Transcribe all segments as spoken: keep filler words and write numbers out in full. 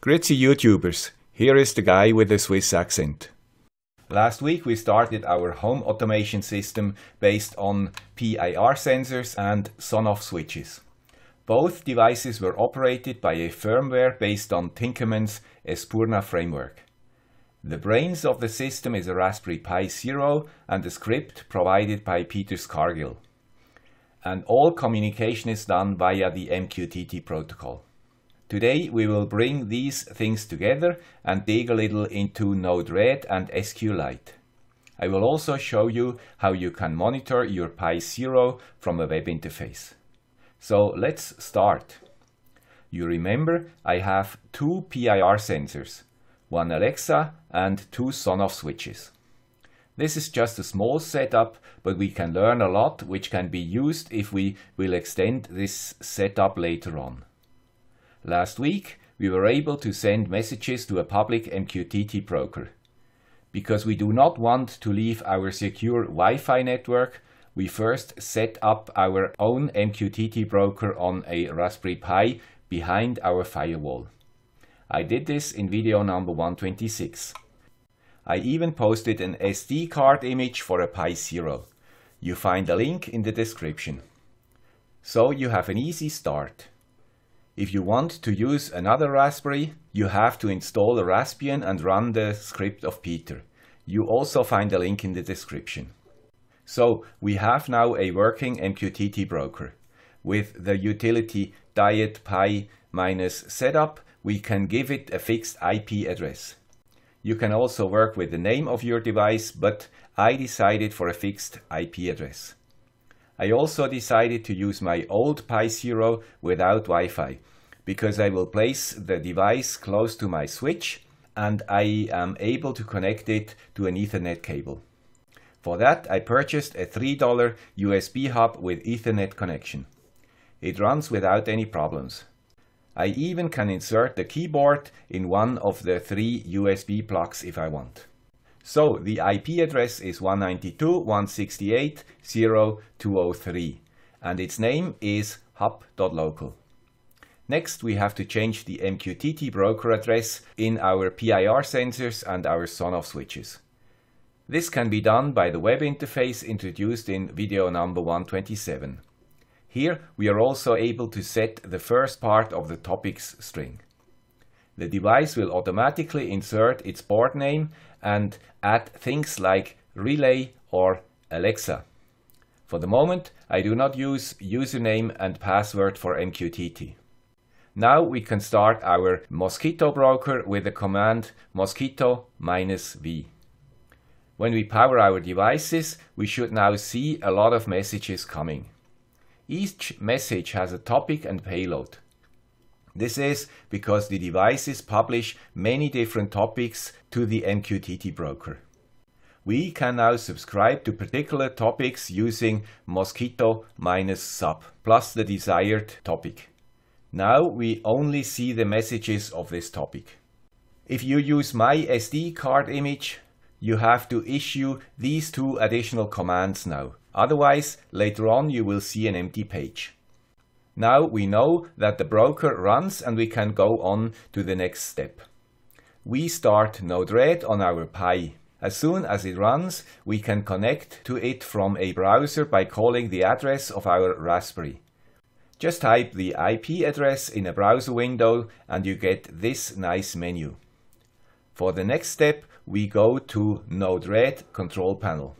Grüezi YouTubers, here is the guy with the Swiss accent. Last week we started our home automation system based on P I R sensors and Sonoff switches. Both devices were operated by a firmware based on Tinkerman's Espurna framework. The brains of the system is a Raspberry Pi Zero and a script provided by Peter Scargill. And all communication is done via the M Q T T protocol. Today we will bring these things together and dig a little into Node-RED and SQLite. I will also show you how you can monitor your Pi Zero from a web interface. So let's start. You remember I have two P I R sensors, one Alexa and two Sonoff switches. This is just a small setup, but we can learn a lot which can be used if we will extend this setup later on. Last week, we were able to send messages to a public M Q T T broker. Because we do not want to leave our secure Wi-Fi network, we first set up our own M Q T T broker on a Raspberry Pi behind our firewall. I did this in video number one twenty-six. I even posted an S D card image for a Pi Zero. You find a link in the description. So you have an easy start. If you want to use another Raspberry, you have to install a Raspbian and run the script of Peter. You also find a link in the description. So we have now a working M Q T T broker. With the utility dietpi-setup, we can give it a fixed I P address. You can also work with the name of your device, but I decided for a fixed I P address. I also decided to use my old Pi Zero without Wi-Fi, because I will place the device close to my switch and I am able to connect it to an Ethernet cable. For that, I purchased a three dollar U S B hub with Ethernet connection. It runs without any problems. I even can insert the keyboard in one of the three U S B plugs if I want. So the I P address is one ninety-two dot one sixty-eight dot zero dot two oh three and its name is hub dot local. Next we have to change the M Q T T broker address in our P I R sensors and our Sonoff switches. This can be done by the web interface introduced in video number one twenty-seven. Here we are also able to set the first part of the topics string. The device will automatically insert its board name and add things like relay or Alexa. For the moment, I do not use username and password for M Q T T. Now we can start our Mosquitto broker with the command mosquitto dash v. When we power our devices, we should now see a lot of messages coming. Each message has a topic and payload. This is because the devices publish many different topics to the M Q T T broker. We can now subscribe to particular topics using Mosquitto minus sub plus the desired topic. Now we only see the messages of this topic. If you use my S D card image, you have to issue these two additional commands now. Otherwise, later on you will see an empty page. Now we know that the broker runs and we can go on to the next step. We start Node-RED on our Pi. As soon as it runs, we can connect to it from a browser by calling the address of our Raspberry. Just type the I P address in a browser window and you get this nice menu. For the next step, we go to Node-RED control panel.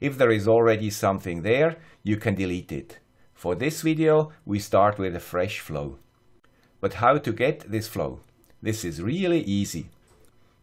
If there is already something there, you can delete it. For this video, we start with a fresh flow. But how to get this flow? This is really easy.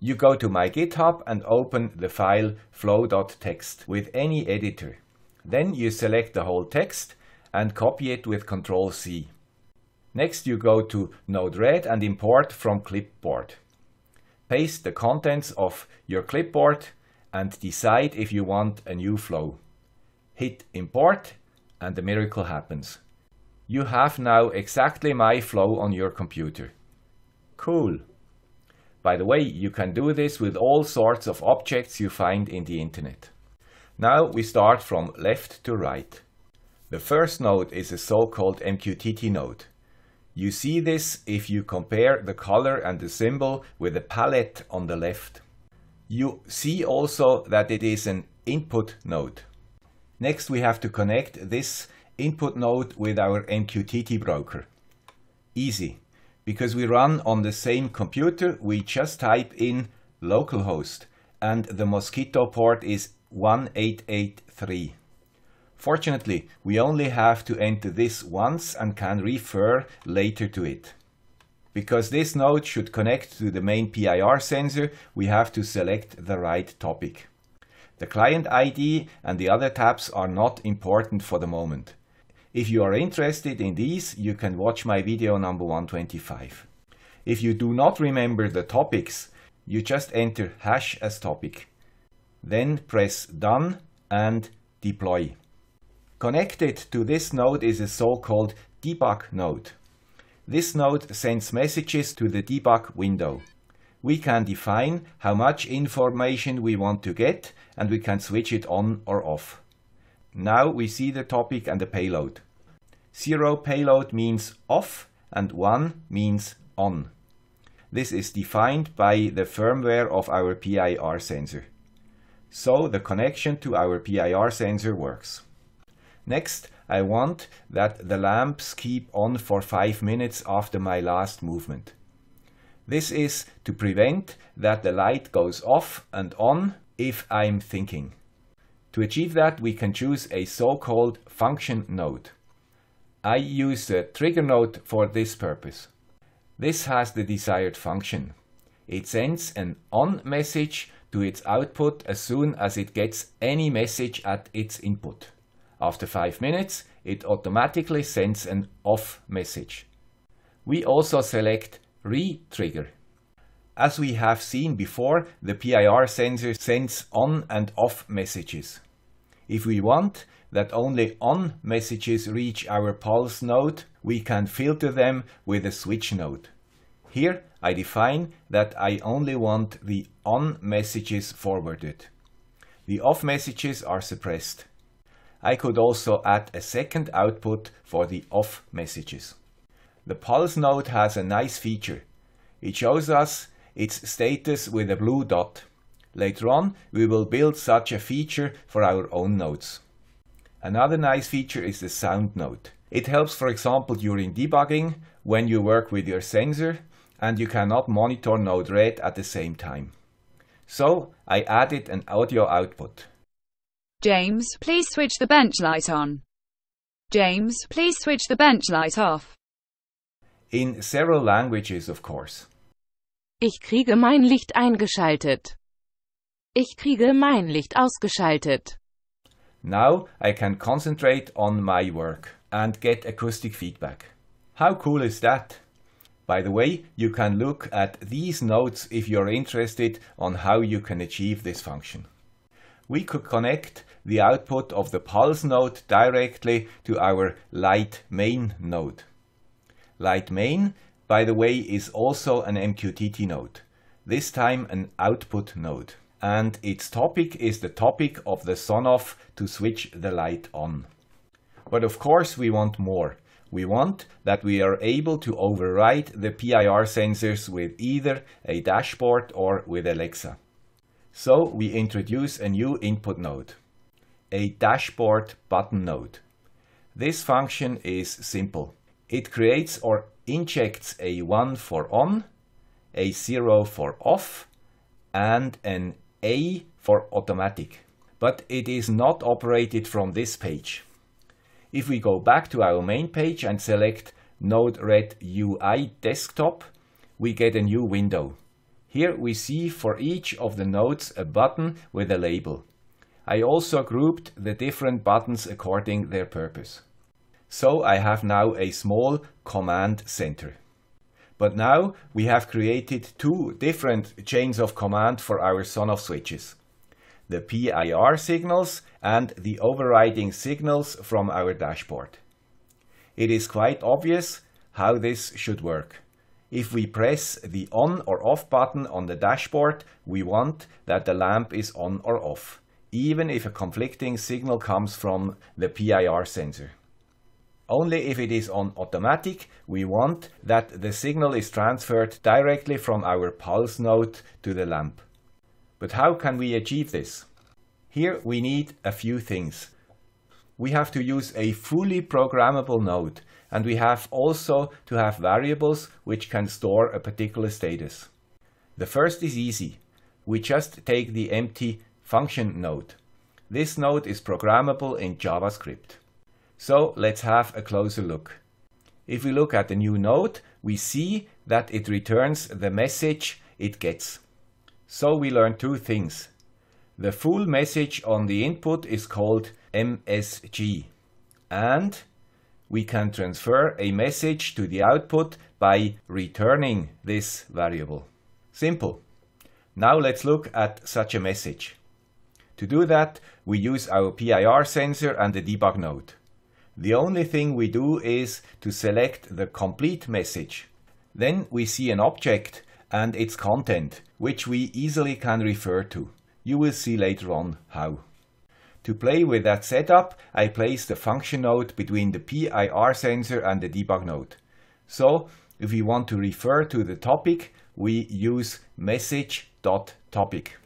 You go to my GitHub and open the file flow dot text with any editor. Then you select the whole text and copy it with control C. Next you go to Node-RED and import from clipboard. Paste the contents of your clipboard and decide if you want a new flow. Hit import. And the miracle happens. You have now exactly my flow on your computer. Cool. By the way, you can do this with all sorts of objects you find in the internet. Now we start from left to right. The first node is a so-called M Q T T node. You see this if you compare the color and the symbol with the palette on the left. You see also that it is an input node. Next, we have to connect this input node with our M Q T T broker. Easy. Because we run on the same computer, we just type in localhost and the Mosquitto port is one eight eight three. Fortunately, we only have to enter this once and can refer later to it. Because this node should connect to the main P I R sensor, we have to select the right topic. The client I D and the other tabs are not important for the moment. If you are interested in these, you can watch my video number one twenty-five. If you do not remember the topics, you just enter hash as topic. Then press Done and Deploy. Connected to this node is a so-called debug node. This node sends messages to the debug window. We can define how much information we want to get and we can switch it on or off. Now we see the topic and the payload. Zero payload means off and one means on. This is defined by the firmware of our P I R sensor. So the connection to our P I R sensor works. Next, I want that the lamps keep on for five minutes after my last movement. This is to prevent that the light goes off and on if I'm thinking. To achieve that, we can choose a so-called function node. I use a trigger node for this purpose. This has the desired function. It sends an on message to its output as soon as it gets any message at its input. After five minutes, it automatically sends an off message. We also select re-trigger. As we have seen before, the P I R sensor sends on and off messages. If we want that only on messages reach our pulse node, we can filter them with a switch node. Here I define that I only want the on messages forwarded. The off messages are suppressed. I could also add a second output for the off messages. The pulse node has a nice feature. It shows us its status with a blue dot. Later on, we will build such a feature for our own nodes. Another nice feature is the sound node. It helps, for example, during debugging, when you work with your sensor and you cannot monitor Node-RED at the same time. So I added an audio output. James, please switch the bench light on. James, please switch the bench light off. In several languages, of course. Ich kriege mein Licht eingeschaltet. Ich kriege mein Licht ausgeschaltet. Now I can concentrate on my work and get acoustic feedback. How cool is that? By the way, you can look at these notes if you're interested on how you can achieve this function. We could connect the output of the pulse node directly to our light main node. Light main, by the way, is also an M Q T T node, this time an output node, and its topic is the topic of the Sonoff to switch the light on. But of course we want more. We want that we are able to override the P I R sensors with either a dashboard or with Alexa. So we introduce a new input node, a dashboard button node. This function is simple. It creates or injects a one for on, a zero for off, and an A for automatic. But it is not operated from this page. If we go back to our main page and select Node-RED U I Desktop, we get a new window. Here we see for each of the nodes a button with a label. I also grouped the different buttons according their purpose. So I have now a small command center. But now we have created two different chains of command for our Sonoff switches. The P I R signals and the overriding signals from our dashboard. It is quite obvious how this should work. If we press the on or off button on the dashboard, we want that the lamp is on or off, even if a conflicting signal comes from the P I R sensor. Only if it is on automatic, we want that the signal is transferred directly from our pulse node to the lamp. But how can we achieve this? Here we need a few things. We have to use a fully programmable node, and we have also to have variables which can store a particular status. The first is easy. We just take the empty function node. This node is programmable in JavaScript. So let's have a closer look. If we look at the new node, we see that it returns the message it gets. So we learn two things. The full message on the input is called M S G, and we can transfer a message to the output by returning this variable. Simple. Now let's look at such a message. To do that, we use our P I R sensor and the debug node. The only thing we do is to select the complete message. Then we see an object and its content, which we easily can refer to. You will see later on how. To play with that setup, I place the function node between the P I R sensor and the debug node. So, if we want to refer to the topic, we use message.topic.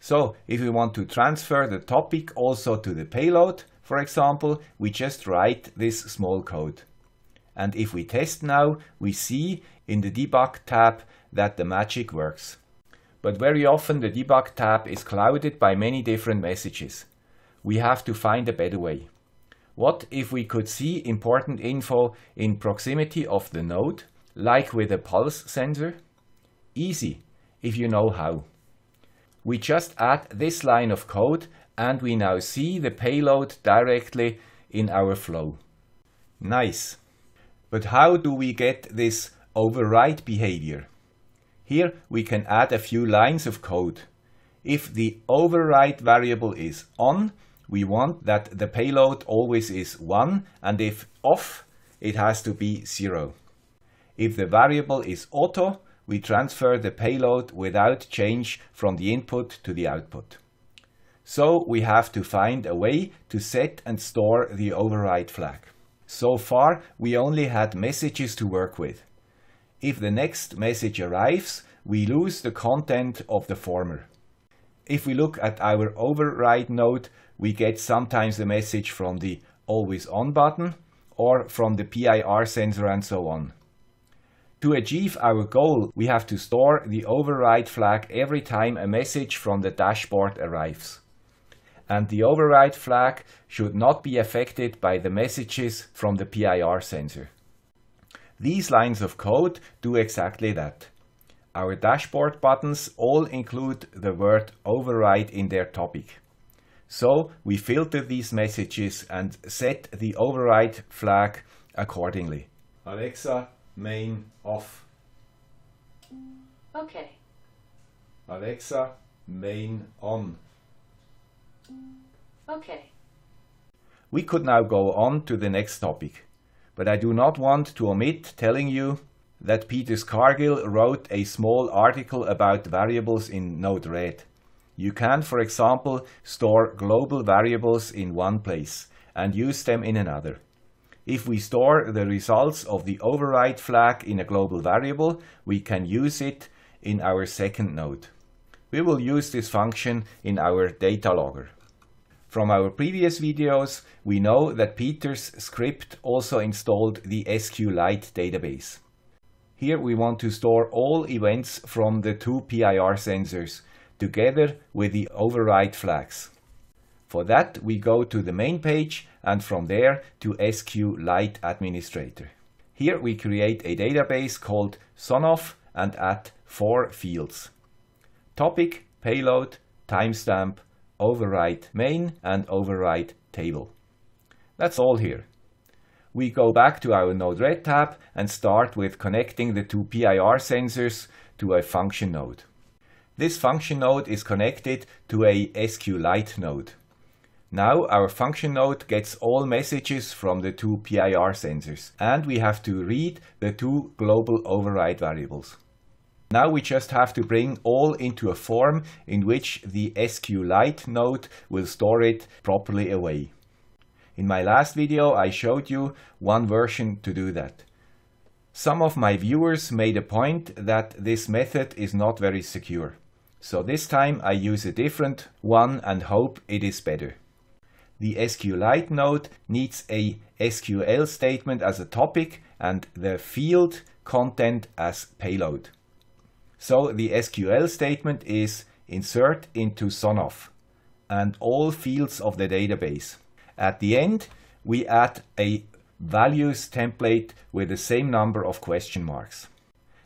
So, if we want to transfer the topic also to the payload, for example, we just write this small code. And if we test now, we see in the debug tab that the magic works. But very often the debug tab is clouded by many different messages. We have to find a better way. What if we could see important info in proximity of the node, like with a pulse sensor? Easy, if you know how. We just add this line of code and we now see the payload directly in our flow. Nice. But how do we get this override behavior? Here we can add a few lines of code. If the override variable is on, we want that the payload always is one, and if off, it has to be zero. If the variable is auto, we transfer the payload without change from the input to the output. So we have to find a way to set and store the override flag. So far, we only had messages to work with. If the next message arrives, we lose the content of the former. If we look at our override node, we get sometimes a message from the always on button or from the P I R sensor and so on. To achieve our goal, we have to store the override flag every time a message from the dashboard arrives. And the override flag should not be affected by the messages from the P I R sensor. These lines of code do exactly that. Our dashboard buttons all include the word override in their topic. So we filter these messages and set the override flag accordingly. Alexa, main off. Okay. Alexa, main on. Okay. We could now go on to the next topic, but I do not want to omit telling you that Peter Scargill wrote a small article about variables in Node-RED. You can, for example, store global variables in one place and use them in another. If we store the results of the override flag in a global variable, we can use it in our second node. We will use this function in our data logger. From our previous videos, we know that Peter's script also installed the SQLite database. Here we want to store all events from the two P I R sensors, together with the override flags. For that, we go to the main page and from there to SQLite Administrator. Here we create a database called Sonoff and add four fields. Topic, payload, timestamp, override main and override table. That's all here. We go back to our Node-RED tab and start with connecting the two P I R sensors to a function node. This function node is connected to a SQLite node. Now our function node gets all messages from the two P I R sensors, and we have to read the two global override variables. Now we just have to bring all into a form in which the SQLite node will store it properly away. In my last video, I showed you one version to do that. Some of my viewers made a point that this method is not very secure. So this time I use a different one and hope it is better. The SQLite node needs a S Q L statement as a topic and the field content as payload. So the S Q L statement is insert into Sonoff and all fields of the database. At the end, we add a values template with the same number of question marks.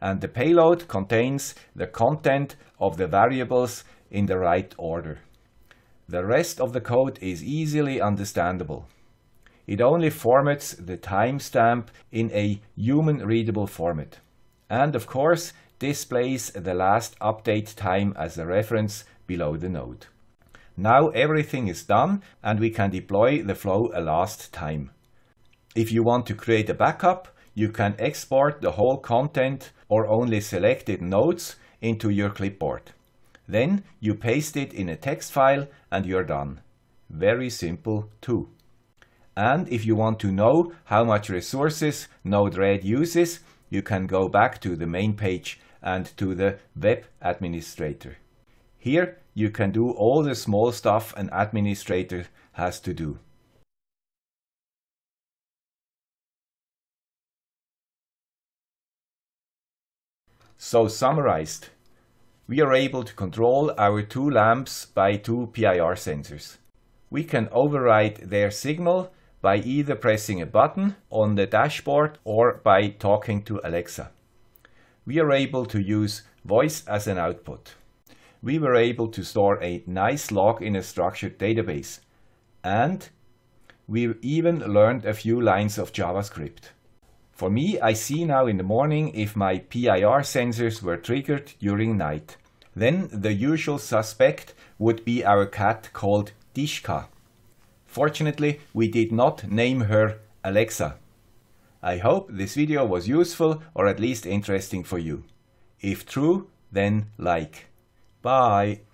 And the payload contains the content of the variables in the right order. The rest of the code is easily understandable. It only formats the timestamp in a human-readable format. And of course, displays the last update time as a reference below the node. Now everything is done and we can deploy the flow a last time. If you want to create a backup, you can export the whole content or only selected nodes into your clipboard. Then you paste it in a text file and you're done. Very simple too. And if you want to know how much resources Node-RED uses, you can go back to the main page and to the web administrator. Here you can do all the small stuff an administrator has to do. So summarized, we are able to control our two lamps by two P I R sensors. We can override their signal by either pressing a button on the dashboard or by talking to Alexa. We are able to use voice as an output. We were able to store a nice log in a structured database. And we even learned a few lines of JavaScript. For me, I see now in the morning if my P I R sensors were triggered during night. Then the usual suspect would be our cat called Dishka. Fortunately, we did not name her Alexa. I hope this video was useful or at least interesting for you. If true, then like. Bye.